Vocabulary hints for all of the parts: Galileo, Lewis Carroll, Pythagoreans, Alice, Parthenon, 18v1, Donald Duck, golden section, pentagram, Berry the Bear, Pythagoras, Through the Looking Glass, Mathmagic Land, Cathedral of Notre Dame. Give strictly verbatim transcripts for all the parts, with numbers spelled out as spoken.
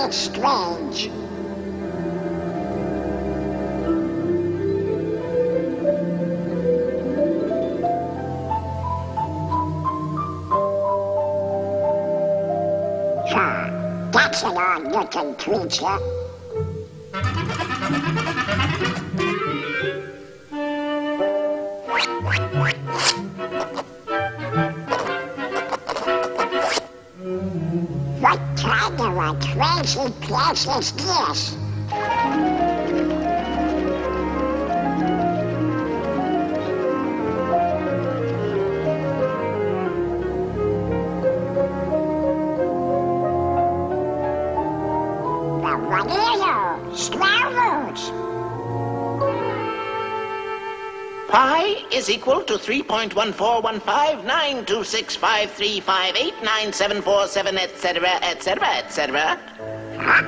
world strange. Yeah, that's an odd-looking creature. What kind of a crazy place is this? Pi is equal to three point one four one five nine two six five three five eight nine seven four seven, et cetera, et cetera, et cetera. Huh?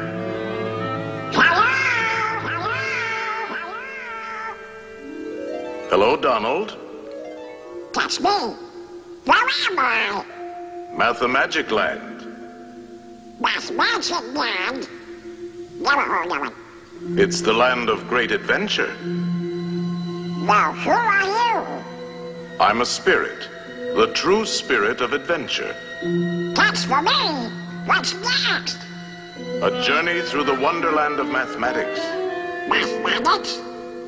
Hello? Hello? Hello? Hello, Donald. That's me. Where am I? Mathmagic Land. Mathmagic Land? Never heard of it. It's the land of great adventure. Now, who are you? I'm a spirit, the true spirit of adventure. That's for me. What's next? A journey through the wonderland of mathematics. Mathematics?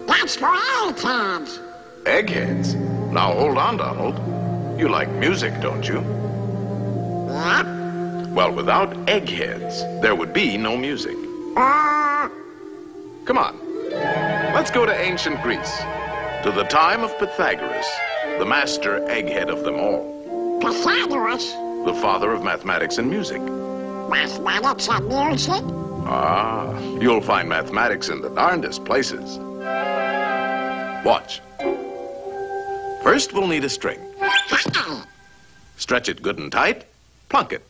That's for eggheads. Eggheads? Now, hold on, Donald. You like music, don't you? What? Well, without eggheads, there would be no music. Uh... Come on. Let's go to ancient Greece. To the time of Pythagoras, the master egghead of them all. Pythagoras? The father of mathematics and music. Mathematics and music? Ah, you'll find mathematics in the darndest places. Watch. First, we'll need a string. Stretch it good and tight, plunk it.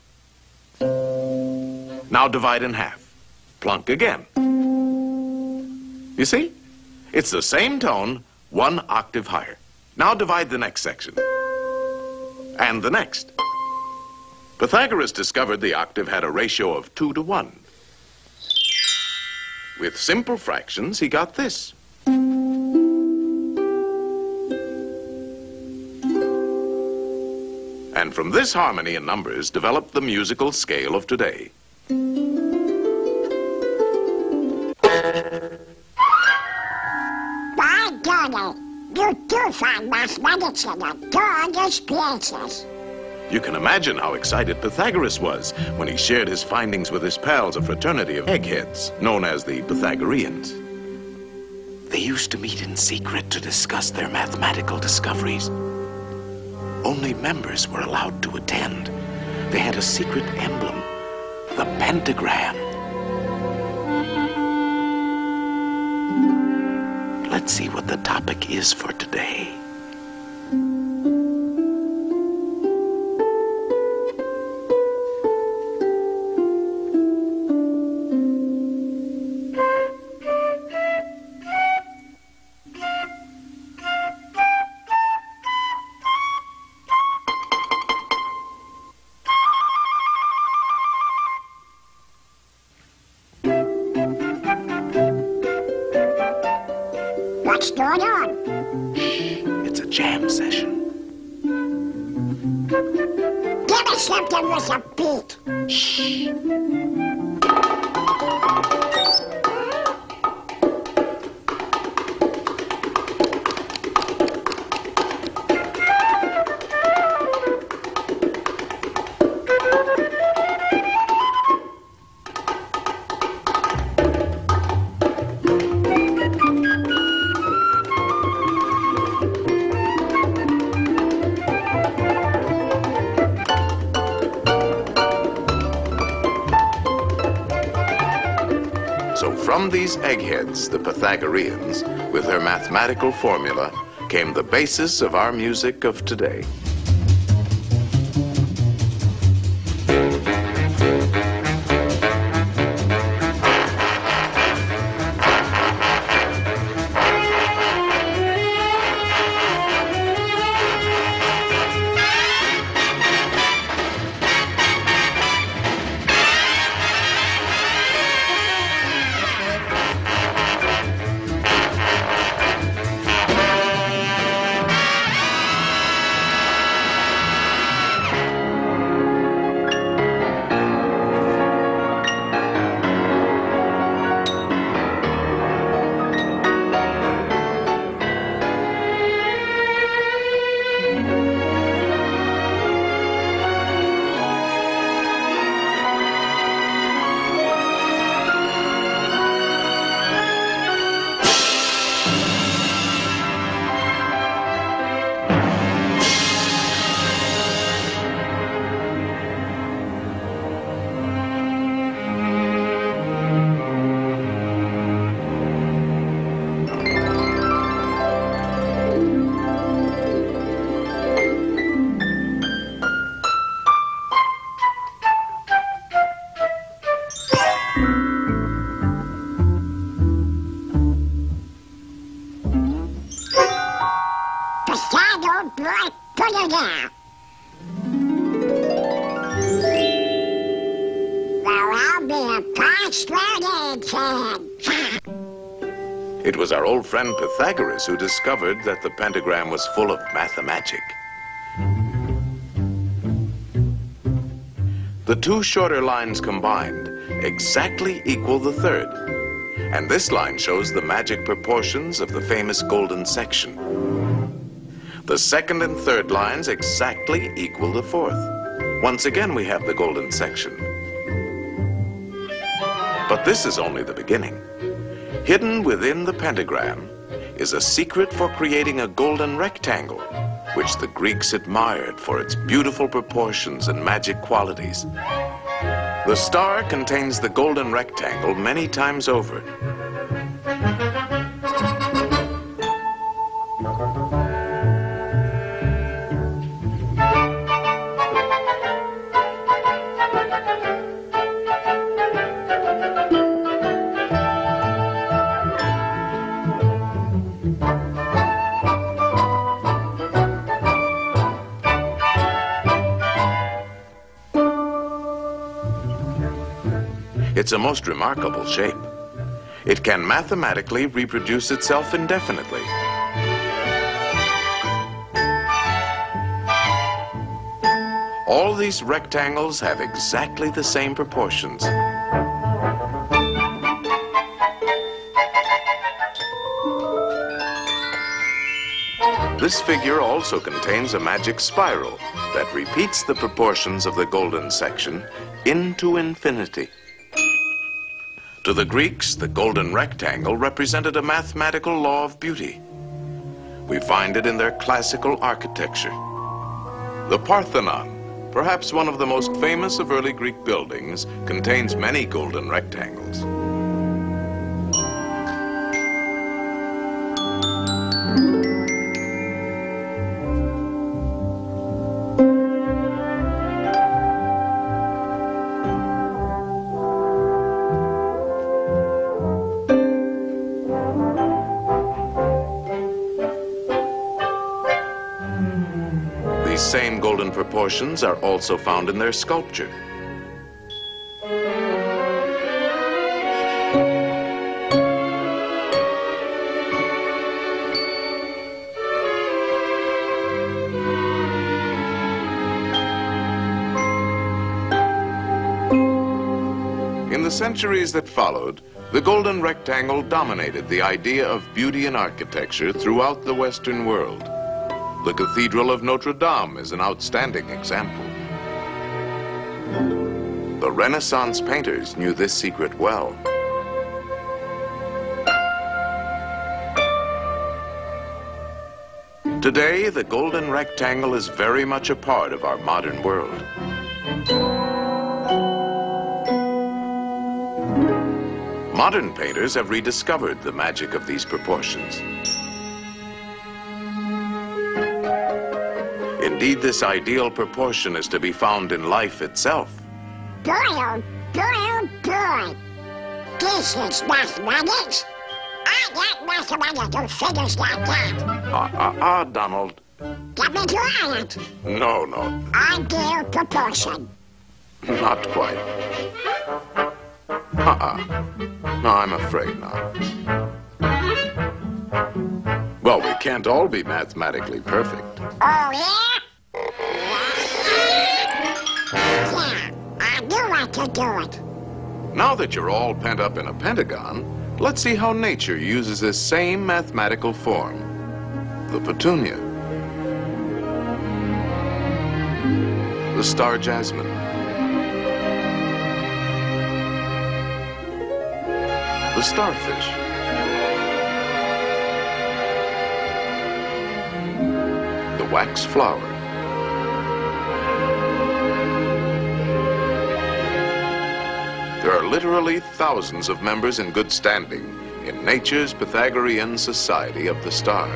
Now divide in half, plunk again. You see? It's the same tone, one octave higher. Now divide the next section. And the next. Pythagoras discovered the octave had a ratio of two to one. With simple fractions, he got this. And from this harmony in numbers developed the musical scale of today. You do find mathematics in the darndest places. You can imagine how excited Pythagoras was when he shared his findings with his pals, a fraternity of eggheads known as the Pythagoreans. They used to meet in secret to discuss their mathematical discoveries. Only members were allowed to attend. They had a secret emblem, the pentagram. Let's see what the topic is for today. From these eggheads, the Pythagoreans, with their mathematical formula, came the basis of our music of today. Well, I'll be a parched road kid. It was our old friend Pythagoras who discovered that the pentagram was full of mathemagic. The two shorter lines combined exactly equal the third. And this line shows the magic proportions of the famous golden section. The second and third lines exactly equal the fourth. Once again, we have the golden section. But this is only the beginning. Hidden within the pentagram is a secret for creating a golden rectangle, which the Greeks admired for its beautiful proportions and magic qualities. The star contains the golden rectangle many times over. It's a most remarkable shape. It can mathematically reproduce itself indefinitely. All these rectangles have exactly the same proportions. This figure also contains a magic spiral that repeats the proportions of the golden section into infinity. To the Greeks, the golden rectangle represented a mathematical law of beauty. We find it in their classical architecture. The Parthenon, perhaps one of the most famous of early Greek buildings, contains many golden rectangles. Same golden proportions are also found in their sculpture. In the centuries that followed, the golden rectangle dominated the idea of beauty in architecture throughout the Western world. The Cathedral of Notre Dame is an outstanding example. The Renaissance painters knew this secret well. Today, the golden rectangle is very much a part of our modern world. Modern painters have rediscovered the magic of these proportions. Indeed, this ideal proportion is to be found in life itself. Boy, oh boy, oh boy. This is mathematics. I got mathematics who figures like that. Ah, ah, ah, Donald. Get me quiet. No, no. Ideal proportion. Not quite. Ah, ah. No, I'm afraid not. Well, we can't all be mathematically perfect. Oh, yeah? Yeah, I do want to do it. Now that you're all pent up in a pentagon, let's see how nature uses this same mathematical form, the petunia, the star jasmine, the starfish, wax flower, there are literally thousands of members in good standing in nature's Pythagorean Society of the Star.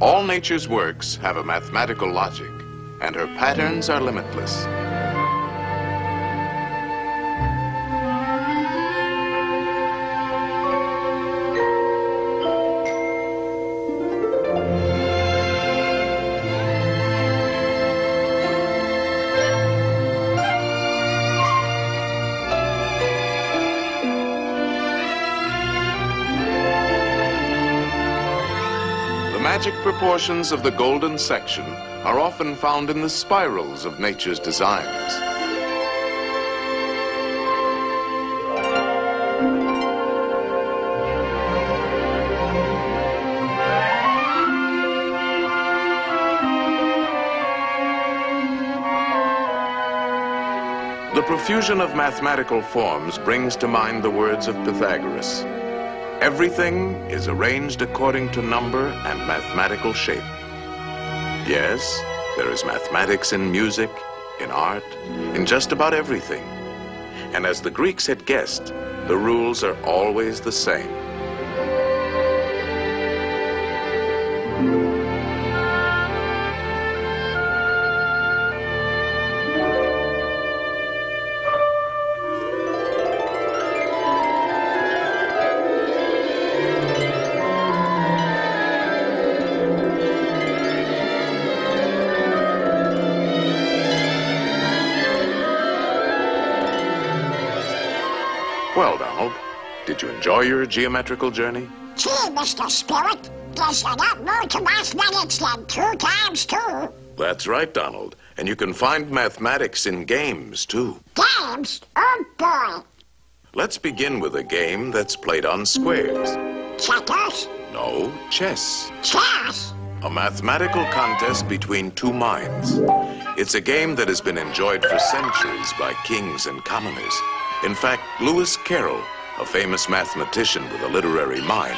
All nature's works have a mathematical logic, and her patterns are limitless. magic proportions of the golden section are often found in the spirals of nature's designs. The profusion of mathematical forms brings to mind the words of Pythagoras. Everything is arranged according to number and mathematical shape. Yes, there is mathematics in music, in art, in just about everything. And as the Greeks had guessed, the rules are always the same. Well, Donald, did you enjoy your geometrical journey? Gee, Mister Spirit, there's a lot more to mathematics than two times two. That's right, Donald. And you can find mathematics in games, too. Games? Oh, boy. Let's begin with a game that's played on squares. Checkers? No, chess. Chess? A mathematical contest between two minds. It's a game that has been enjoyed for centuries by kings and commoners. In fact, Lewis Carroll, a famous mathematician with a literary mind,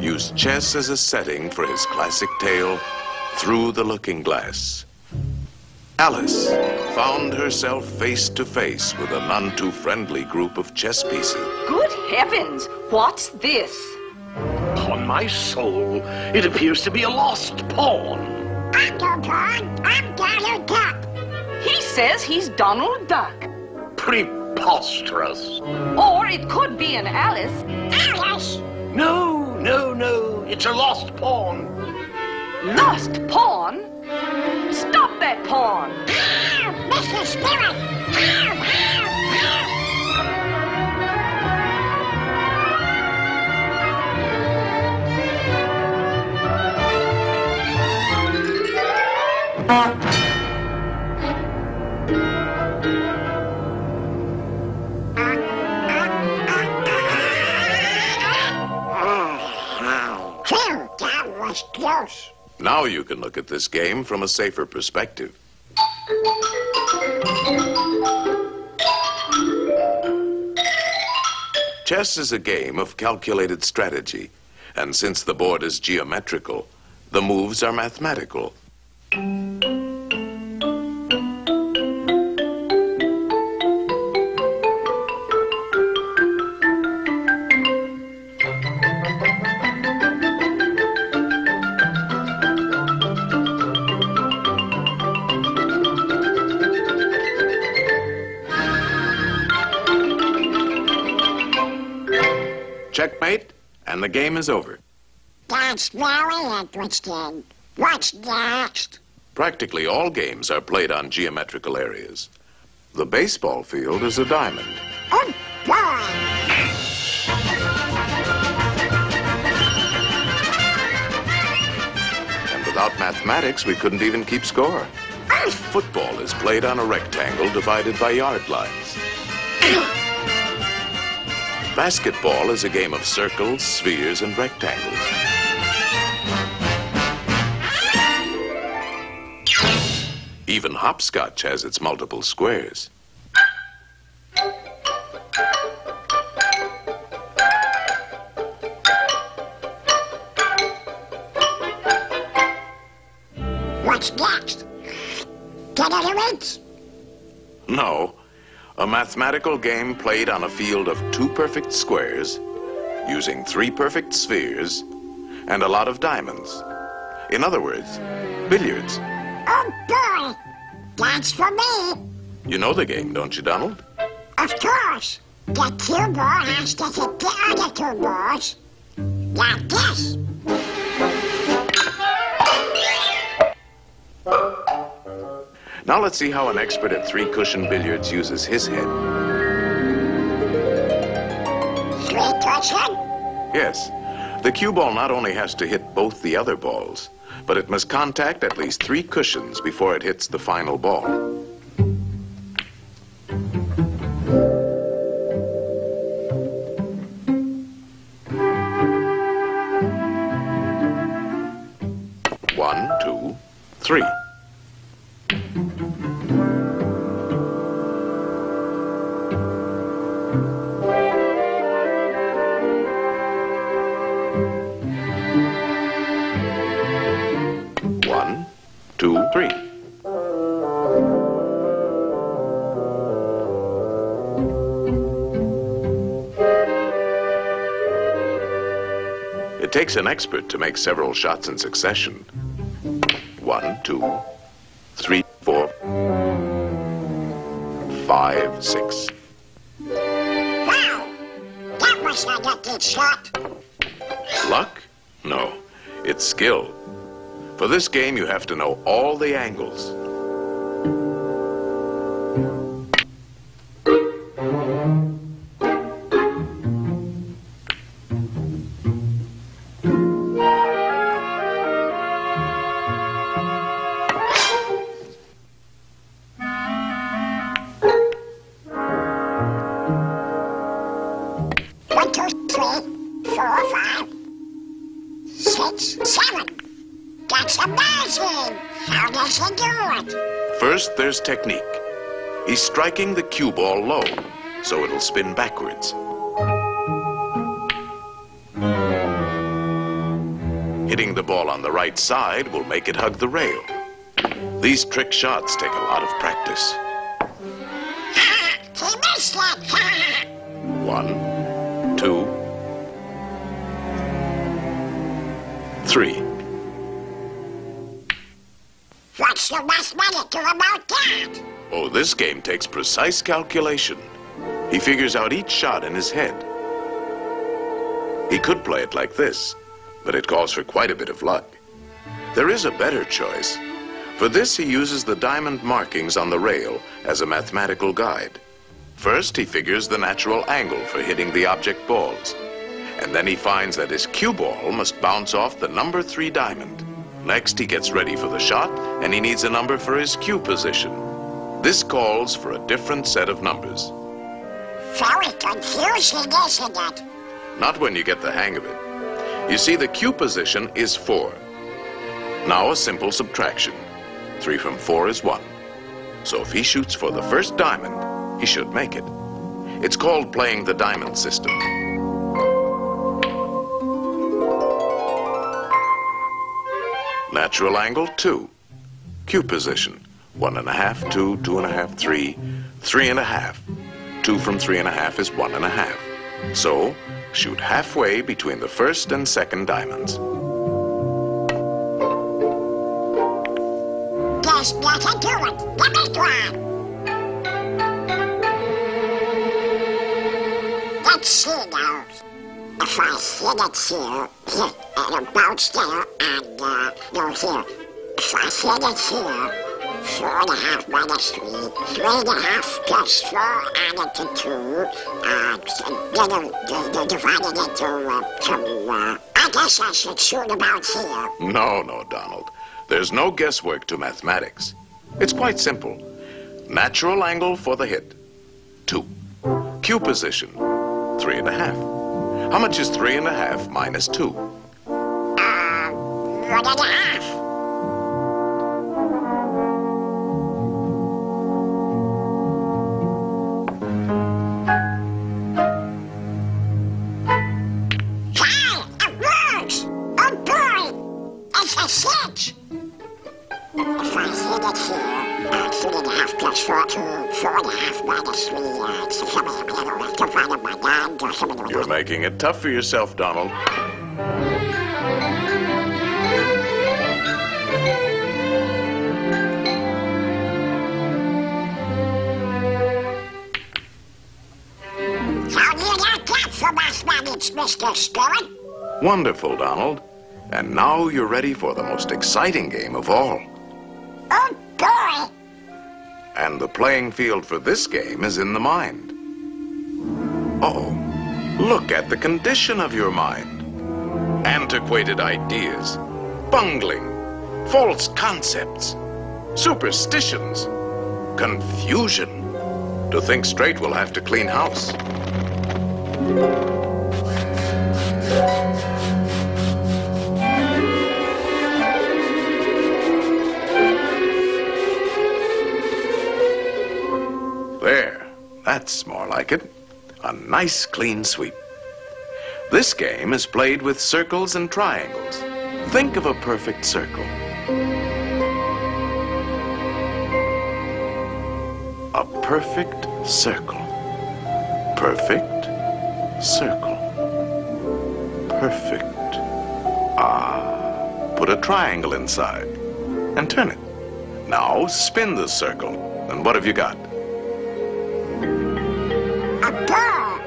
used chess as a setting for his classic tale, Through the Looking Glass. Alice found herself face to face with a none too friendly group of chess pieces. Good heavens, what's this? Upon my soul, it appears to be a lost pawn. I'm no pawn, I'm Donald Duck. He says he's Donald Duck. Pre- Preposterous. Or it could be an Alice. Alice? No, no, no. It's a lost pawn. Lost pawn? Stop that pawn! Ow, Mister Spirit! Ow, ow, ow. Close. Now you can look at this game from a safer perspective. Chess is a game of calculated strategy, and since the board is geometrical, the moves are mathematical. Checkmate, and the game is over. That's very interesting. What's next? Practically all games are played on geometrical areas. The baseball field is a diamond. Oh, boy! And without mathematics, we couldn't even keep score. Oh. Football is played on a rectangle divided by yard lines. Basketball is a game of circles, spheres, and rectangles. Even hopscotch has its multiple squares. What's next? Tolerance? No. A mathematical game played on a field of two perfect squares, using three perfect spheres, and a lot of diamonds. In other words, billiards. Oh, boy! That's for me! You know the game, don't you, Donald? Of course. The two ball has to hit the other two balls. Like this. Now let's see how an expert at three-cushion billiards uses his head. Three-cushion? Yes. The cue ball not only has to hit both the other balls, but it must contact at least three cushions before it hits the final ball. One, two, three. It takes an expert to make several shots in succession. One, two, three, four, five, six. Wow! That was not a good shot. Luck? No, it's skill. For this game, you have to know all the angles. First, there's technique. He's striking the cue ball low, so it'll spin backwards. Hitting the ball on the right side will make it hug the rail. These trick shots take a lot of practice. One, two, three. What's the mathematics do about that? Oh, this game takes precise calculation. He figures out each shot in his head. He could play it like this, but it calls for quite a bit of luck. There is a better choice. For this, he uses the diamond markings on the rail as a mathematical guide. First, he figures the natural angle for hitting the object balls. And then he finds that his cue ball must bounce off the number three diamond. Next, he gets ready for the shot, and he needs a number for his cue position. This calls for a different set of numbers. Very confusing, isn't it? Not when you get the hang of it. You see, the cue position is four. Now a simple subtraction. Three from four is one. So if he shoots for the first diamond, he should make it. It's called playing the diamond system. Natural angle, two. Cue position, one and a half, two, two and a half, three, three and a half. Two from three and a half is one and a half. So, shoot halfway between the first and second diamonds. There's nothing to it. The big one. Let's see now. If I hit it here, it'll bounce there and uh, go here. If I hit it here, four and a half minus three, three and a half plus four added to two, uh, then divided into uh, two. Uh, I guess I should shoot about here. No, no, Donald. There's no guesswork to mathematics. It's quite simple. Natural angle for the hit, two. Cue position, three and a half. How much is three and a half minus two? Uh, one and a half. Wow, it works! Oh boy, it's a sledge. If I hit it here, uh, three and a half plus four, two, four and a half minus three, uh, so some of the other ones divided by nine, or some of the... You're making it tough for yourself, Donald. How do you like that for mathematics, Mister Spirit? Wonderful, Donald. And now you're ready for the most exciting game of all. Oh, boy! And the playing field for this game is in the mind. Oh, look at the condition of your mind. Antiquated ideas, bungling, false concepts, superstitions, confusion. To think straight, we'll have to clean house. There, that's more like it. A nice clean sweep. This game is played with circles and triangles. Think of a perfect circle. A perfect circle. Perfect circle. Perfect. Ah, put a triangle inside and turn it. Now spin the circle. And what have you got? A ball.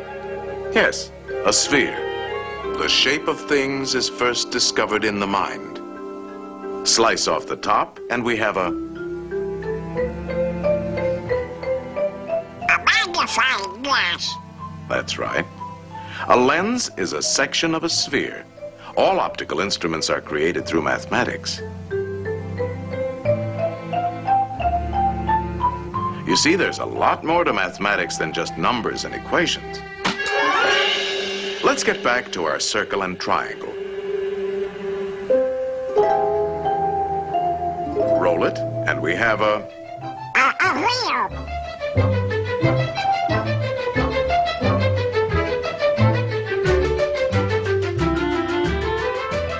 Yes, a sphere. The shape of things is first discovered in the mind. Slice off the top and we have a glass. That's right. A lens is a section of a sphere. All optical instruments are created through mathematics. You see, there's a lot more to mathematics than just numbers and equations. Let's get back to our circle and triangle. Roll it, and we have a... A, a wheel.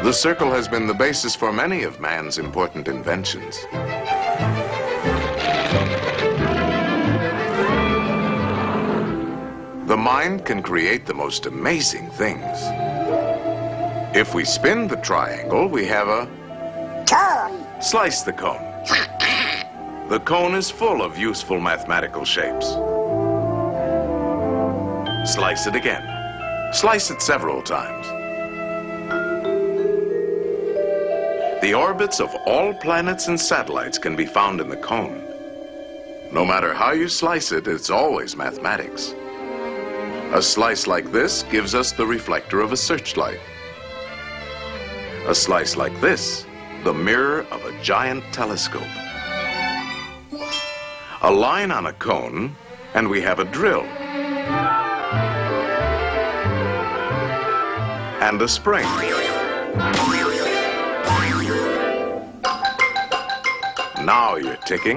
The circle has been the basis for many of man's important inventions. The mind can create the most amazing things. If we spin the triangle, we have a... Cone! Slice the cone. The cone is full of useful mathematical shapes. Slice it again. Slice it several times. The orbits of all planets and satellites can be found in the cone. No matter how you slice it, it's always mathematics. A slice like this gives us the reflector of a searchlight. A slice like this, the mirror of a giant telescope. A line on a cone, and we have a drill. And a spring. Now you're ticking.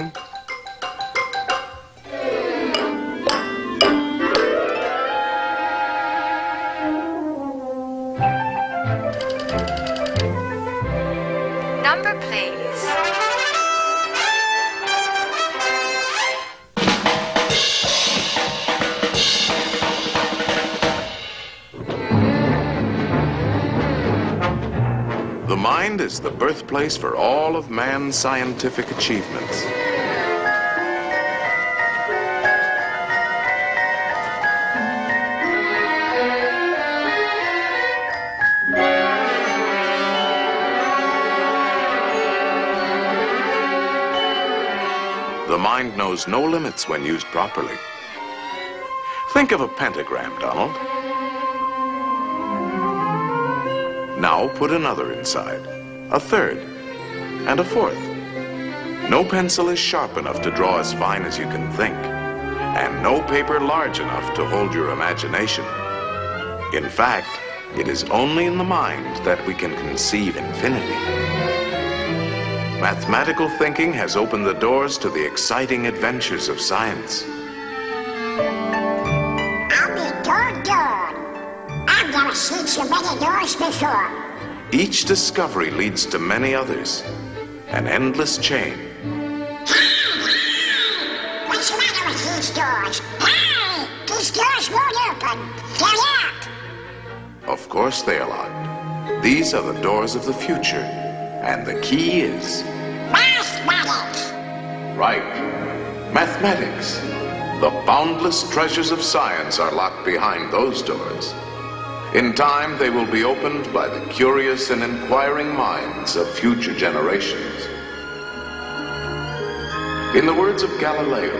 Number, please. The mind is the birthplace for all of man's scientific achievements. The mind knows no limits when used properly. Think of a pentagram, Donald. Now put another inside, a third, and a fourth. No pencil is sharp enough to draw as fine as you can think, and no paper large enough to hold your imagination. In fact, it is only in the mind that we can conceive infinity. Mathematical thinking has opened the doors to the exciting adventures of science. I've seen so many doors before. Each discovery leads to many others. An endless chain. Hey! What's the matter with these doors? Hey! These doors won't open. They're locked. Of course they are locked. These are the doors of the future. And the key is... Mathematics. Right. Mathematics. The boundless treasures of science are locked behind those doors. In time, they will be opened by the curious and inquiring minds of future generations. In the words of Galileo,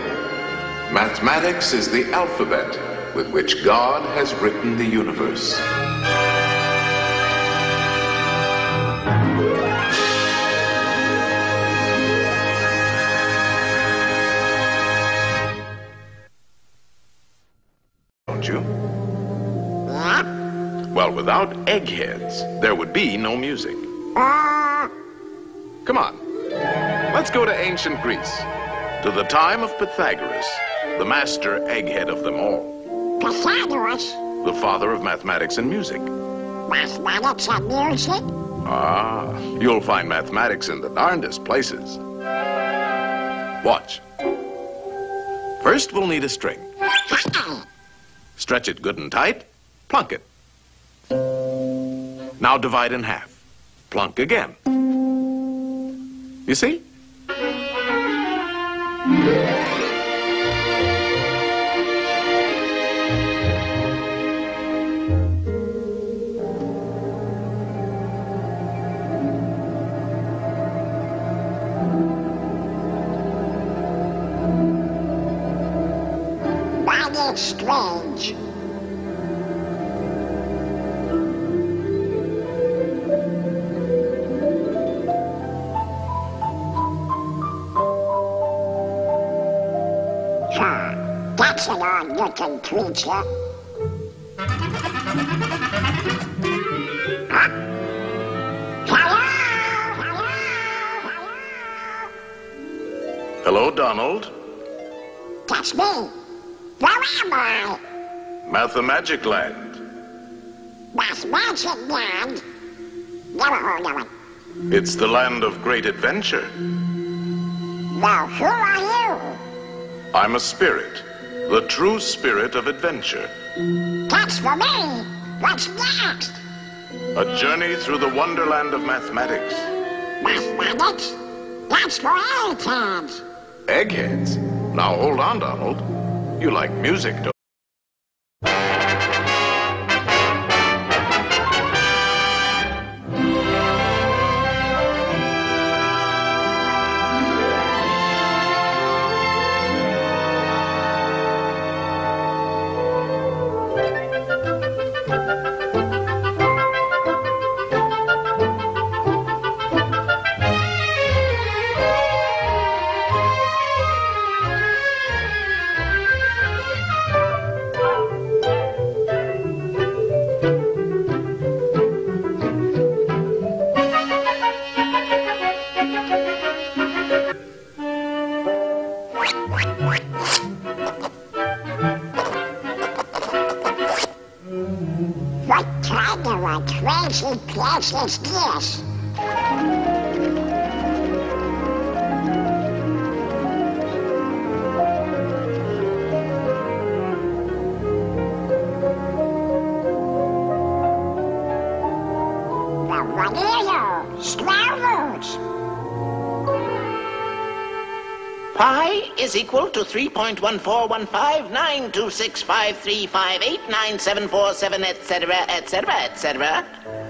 mathematics is the alphabet with which God has written the universe. haven't you? Well, without eggheads, there would be no music. Come on, let's go to ancient Greece, to the time of Pythagoras, the master egghead of them all. Pythagoras? The father of mathematics and music. Mathematics and music? Ah, you'll find mathematics in the darndest places. Watch. First, we'll need a string. Stretch it good and tight, plunk it. Now divide in half, plunk again. You see? Strange. Yeah, that's an odd-looking creature. Huh? Hello, hello, hello. Hello, Donald. That's me. Where am I? Mathmagic Land. Mathmagic Land? Never heard of it. It's the land of great adventure. Now, who are you? I'm a spirit, the true spirit of adventure. That's for me. What's next? A journey through the wonderland of mathematics. Mathematics? That's for eggheads. Eggheads? Now, hold on, Donald. You like music, don't you? Let's guess. Now, what are you? Square roots. Pi is equal to three point one four one five nine two six five three five eight nine seven four seven, et cetera, et cetera, et cetera.